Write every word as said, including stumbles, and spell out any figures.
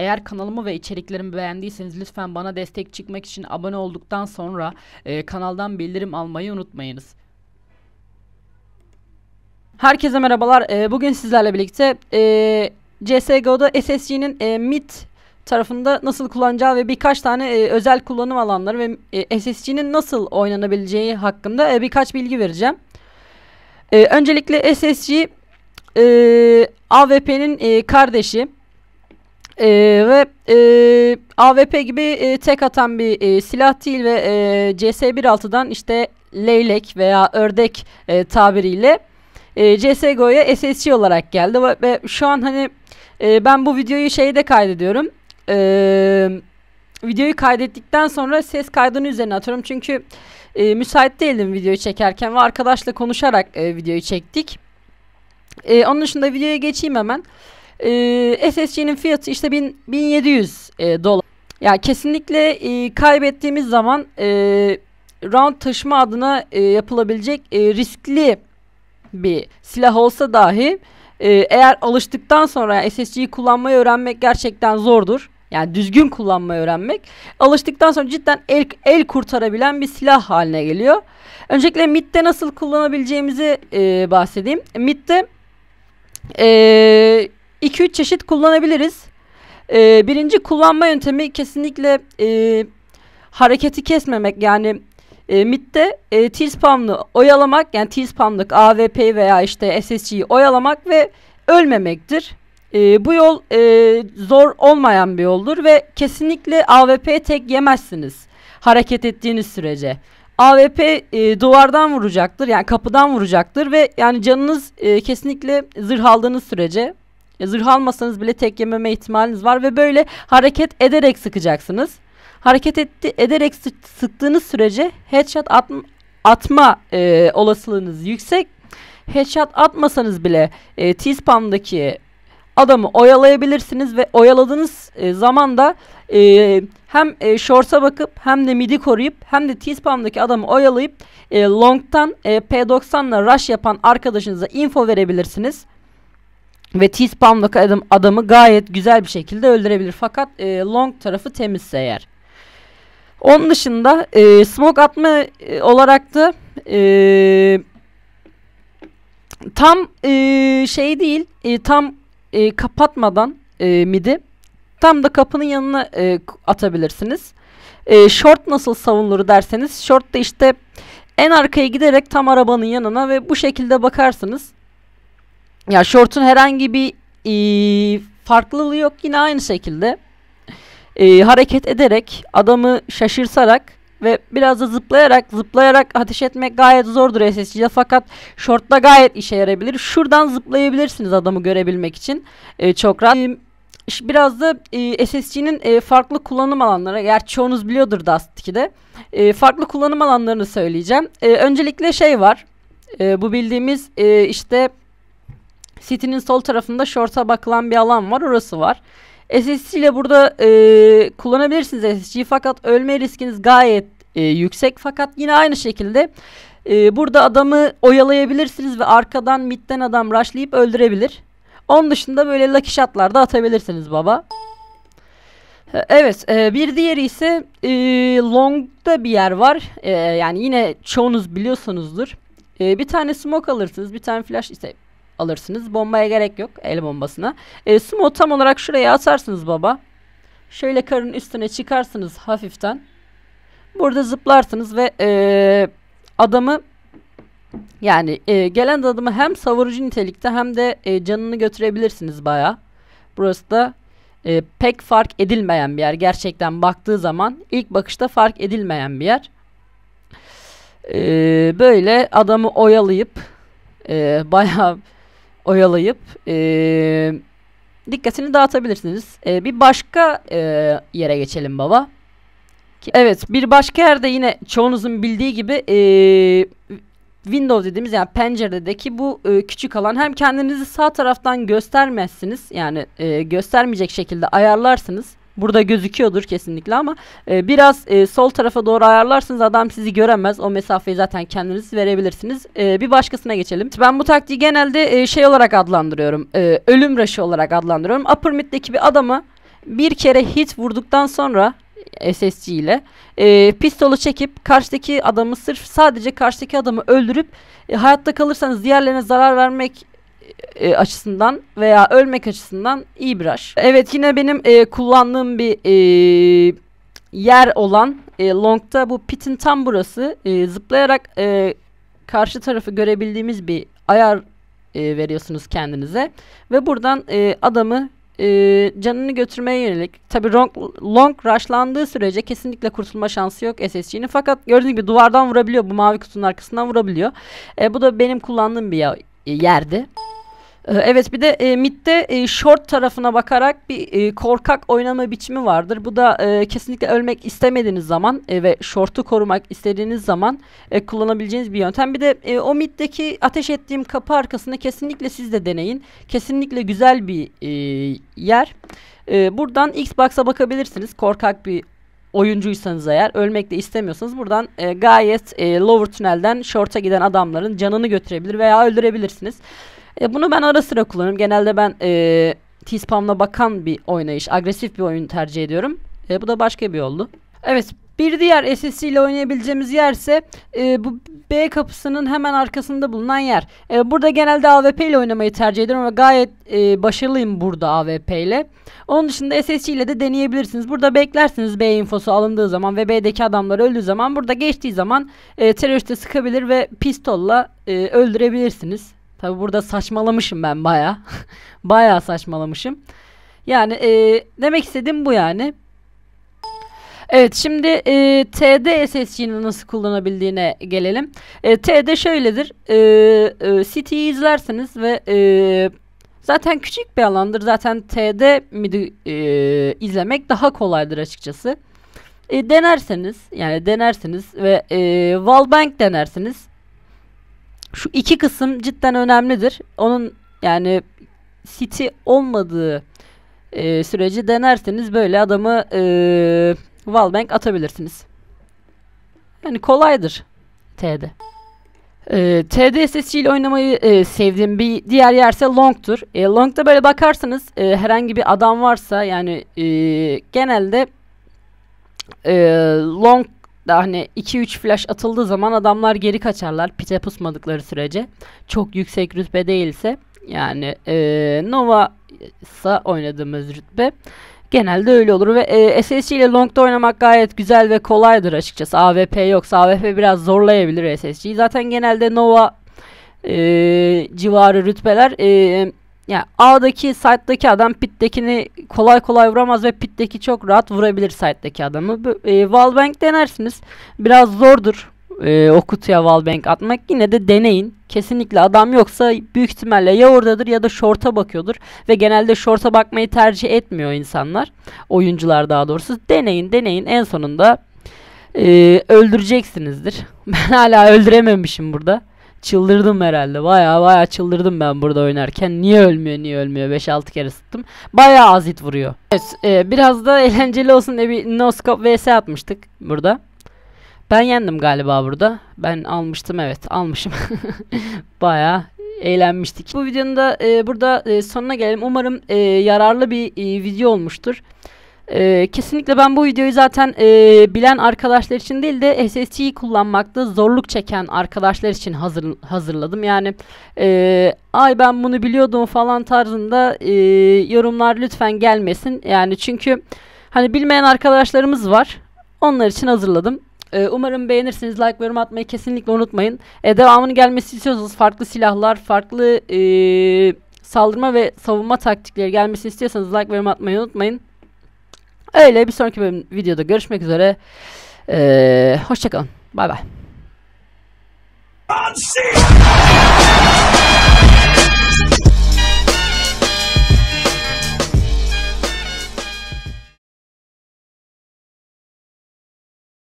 Eğer kanalımı ve içeriklerimi beğendiyseniz lütfen bana destek çıkmak için abone olduktan sonra e, kanaldan bildirim almayı unutmayınız. Herkese merhabalar. E, bugün sizlerle birlikte e, C S G O'da S S G'nin e, mid tarafında nasıl kullanacağı ve birkaç tane e, özel kullanım alanları ve e, S S G'nin nasıl oynanabileceği hakkında e, birkaç bilgi vereceğim. E, öncelikle S S G e, A W P'nin e, kardeşi e, ve e, A W P gibi e, tek atan bir e, silah değil ve e, C S bir nokta altıdan işte leylek veya ördek e, tabiriyle e, C S G O'ya S S G olarak geldi ve, ve şu an hani e, ben bu videoyu şeyde kaydediyorum. E, videoyu kaydettikten sonra ses kaydını üzerine atıyorum çünkü e, müsait değildim videoyu çekerken ve arkadaşla konuşarak e, videoyu çektik. E, onun dışında videoya geçeyim hemen. E, S S G'nin fiyatı işte bin yedi yüz e, dolar. Ya yani kesinlikle e, kaybettiğimiz zaman e, round taşıma adına e, yapılabilecek e, riskli bir silah olsa dahi e, eğer alıştıktan sonra yani S S G'yi kullanmayı öğrenmek gerçekten zordur. Yani düzgün kullanmayı öğrenmek. Alıştıktan sonra cidden el, el kurtarabilen bir silah haline geliyor. Öncelikle midde nasıl kullanabileceğimizi e, bahsedeyim. Midde iki üç çeşit kullanabiliriz. E, birinci kullanma yöntemi kesinlikle e, hareketi kesmemek. Yani e, midde e, T-SPAN'lı oyalamak. Yani T-SPAN'lık A W P veya işte S S G'yi oyalamak ve ölmemektir. E, bu yol e, zor olmayan bir yoldur ve kesinlikle A W P tek yemezsiniz hareket ettiğiniz sürece. A W P e, duvardan vuracaktır, yani kapıdan vuracaktır ve yani canınız e, kesinlikle zırh aldığınız sürece, e, zırh almasanız bile tek yememe ihtimaliniz var ve böyle hareket ederek sıkacaksınız. Hareket etti, ederek sıktığınız sürece headshot atma, atma e, olasılığınız yüksek. Headshot atmasanız bile e, T-SPAN'daki adamı oyalayabilirsiniz ve oyaladığınız e, zaman da e, hem e, short'a bakıp hem de midi koruyup hem de T-SPAN'daki adamı oyalayıp e, long'tan e, P doksanla rush yapan arkadaşınıza info verebilirsiniz. Ve T-SPAN'daki adam, adamı gayet güzel bir şekilde öldürebilir. Fakat e, long tarafı temizse eğer. Onun dışında e, smoke atma e, olarak da e, tam e, şey değil, e, tam E, kapatmadan e, midi tam da kapının yanına e, atabilirsiniz. E, short nasıl savunulur derseniz, short da işte en arkaya giderek tam arabanın yanına ve bu şekilde bakarsınız. Ya yani short'un herhangi bir e, farklılığı yok, yine aynı şekilde e, hareket ederek adamı şaşırtarak ve biraz da zıplayarak zıplayarak ateş etmek gayet zordur S S G'de, fakat short'ta gayet işe yarabilir. Şuradan zıplayabilirsiniz adamı görebilmek için ee, çok rahat. Ee, biraz da e, S S G'nin e, farklı kullanım alanları, eğer çoğunuz biliyordur Dust iki'de e, farklı kullanım alanlarını söyleyeceğim. E, öncelikle şey var, e, bu bildiğimiz e, işte City'nin sol tarafında short'a bakılan bir alan var, orası var. S S G ile burada e, kullanabilirsiniz S S G'yi, fakat ölme riskiniz gayet e, yüksek. Fakat yine aynı şekilde e, burada adamı oyalayabilirsiniz ve arkadan midden adam rushlayıp öldürebilir. Onun dışında böyle lucky shot'lar da atabilirsiniz baba. Evet, e, bir diğeri ise e, long'da bir yer var. E, yani yine çoğunuz biliyorsunuzdur. E, bir tane smoke alırsınız, bir tane flash işte alırsınız. Bombaya gerek yok. El bombasına. E, Smoke tam olarak şuraya atarsınız baba. Şöyle karın üstüne çıkarsınız hafiften. Burada zıplarsınız ve e, adamı, yani e, gelen adamı hem savurucu nitelikte hem de e, canını götürebilirsiniz bayağı. Burası da e, pek fark edilmeyen bir yer. Gerçekten baktığı zaman ilk bakışta fark edilmeyen bir yer. E, böyle adamı oyalayıp e, bayağı oyalayıp e, dikkatini dağıtabilirsiniz. E, bir başka e, yere geçelim baba. Evet, bir başka yerde yine çoğunuzun bildiği gibi e, window dediğimiz, yani penceredeki bu e, küçük alan. Hem kendinizi sağ taraftan göstermezsiniz, yani e, göstermeyecek şekilde ayarlarsınız. Burada gözüküyordur kesinlikle ama e, biraz e, sol tarafa doğru ayarlarsınız, adam sizi göremez. O mesafeyi zaten kendiniz verebilirsiniz. E, bir başkasına geçelim. Ben bu taktiği genelde e, şey olarak adlandırıyorum. E, ölüm rush'ı olarak adlandırıyorum. Upper mid'deki bir adamı bir kere hit vurduktan sonra S S G ile e, pistolu çekip karşıdaki adamı sırf sadece karşıdaki adamı öldürüp e, hayatta kalırsanız diğerlerine zarar vermek e, açısından veya ölmek açısından iyi bir araç. Evet, yine benim e, kullandığım bir e, yer olan e, long'ta bu pitin tam burası. E, zıplayarak e, karşı tarafı görebildiğimiz bir ayar e, veriyorsunuz kendinize ve buradan e, adamı Ee, canını götürmeye yönelik. Tabi long, long rushlandığı sürece kesinlikle kurtulma şansı yok S S G'nin. Fakat gördüğünüz gibi duvardan vurabiliyor. Bu mavi kutunun arkasından vurabiliyor. Ee, bu da benim kullandığım bir yerdi. Ee, evet, bir de e, midde e, short tarafına bakarak bir e, korkak oynama biçimi vardır. Bu da e, kesinlikle ölmek istemediğiniz zaman e, ve short'u korumak istediğiniz zaman e, kullanabileceğiniz bir yöntem. Bir de e, o middeki ateş ettiğim kapı arkasını kesinlikle siz de deneyin. Kesinlikle güzel bir e, yer. E, buradan Xbox'a bakabilirsiniz. Korkak bir oyuncuysanız eğer, ölmek de istemiyorsanız buradan e, gayet e, lower tünelden short'a giden adamların canını götürebilir veya öldürebilirsiniz. E bunu ben ara sıra kullanırım. Genelde ben e, T-Span'la bakan bir oynayış, agresif bir oyun tercih ediyorum. E, bu da başka bir yoldu. Evet, bir diğer S S G ile oynayabileceğimiz yer ise e, bu B kapısının hemen arkasında bulunan yer. E, burada genelde A W P ile oynamayı tercih ediyorum ama gayet e, başarılıyım burada A W P ile. Onun dışında S S G ile de deneyebilirsiniz. Burada beklersiniz B infosu alındığı zaman ve B'deki adamlar öldüğü zaman. Burada geçtiği zaman e, teröriste sıkabilir ve pistolla e, öldürebilirsiniz. Tabi burada saçmalamışım ben baya. Baya saçmalamışım. Yani e, demek istediğim bu yani. Evet, şimdi e, T'de S S G'nin nasıl kullanabildiğine gelelim. E, T'de şöyledir. E, e, City'yi izlersiniz ve e, zaten küçük bir alandır. Zaten T'de midi e, izlemek daha kolaydır açıkçası. E, denerseniz yani denersiniz ve e, wallbang denersiniz. Şu iki kısım cidden önemlidir. Onun yani city olmadığı e, sürece denerseniz böyle adamı e, wallbang atabilirsiniz. Yani kolaydır T'de. E, T'de S S G ile oynamayı e, sevdiğim bir diğer yer ise long'tur. E, long'da böyle bakarsanız e, herhangi bir adam varsa yani e, genelde e, long hani iki üç flash atıldığı zaman adamlar geri kaçarlar pite pusmadıkları sürece. Çok yüksek rütbe değilse yani e, Nova'sa oynadığımız rütbe genelde öyle olur ve e, S S G ile long'da oynamak gayet güzel ve kolaydır açıkçası. A W P yoksa A W P biraz zorlayabilir S S G'yi. Zaten genelde Nova e, civarı rütbeler e, yani A'daki side'daki adam pit'tekini kolay kolay vuramaz ve pit'teki çok rahat vurabilir side'deki adamı. E, wallbang denersiniz. Biraz zordur e, o kutuya wallbang atmak. Yine de deneyin. Kesinlikle adam yoksa büyük ihtimalle ya oradadır ya da short'a bakıyordur. Ve genelde short'a bakmayı tercih etmiyor insanlar. Oyuncular daha doğrusu. Deneyin deneyin. En sonunda e, öldüreceksinizdir. Ben hala öldürememişim burada. Çıldırdım herhalde. Baya baya çıldırdım ben burada oynarken. Niye ölmüyor niye ölmüyor. beş altı kere sıktım. Baya az hit vuruyor. Evet, e, biraz da eğlenceli olsun diye bir no scope vs atmıştık burada. Ben yendim galiba burada. Ben almıştım, evet almışım. Baya eğlenmiştik. Bu videonun da e, burada e, sonuna gelelim. Umarım e, yararlı bir e, video olmuştur. Ee, kesinlikle ben bu videoyu zaten e, bilen arkadaşlar için değil de S S G'yi kullanmakta zorluk çeken arkadaşlar için hazır, hazırladım. Yani e, ay ben bunu biliyordum falan tarzında e, yorumlar lütfen gelmesin. Yani çünkü hani bilmeyen arkadaşlarımız var. Onlar için hazırladım. E, umarım beğenirsiniz. Like ve yorum atmayı kesinlikle unutmayın. E, devamını gelmesi istiyorsanız farklı silahlar, farklı e, saldırma ve savunma taktikleri gelmesini istiyorsanız like ve yorum atmayı unutmayın. Öyle, bir sonraki bölüm, videoda görüşmek üzere. Ee, hoşça kalın. Bay bay.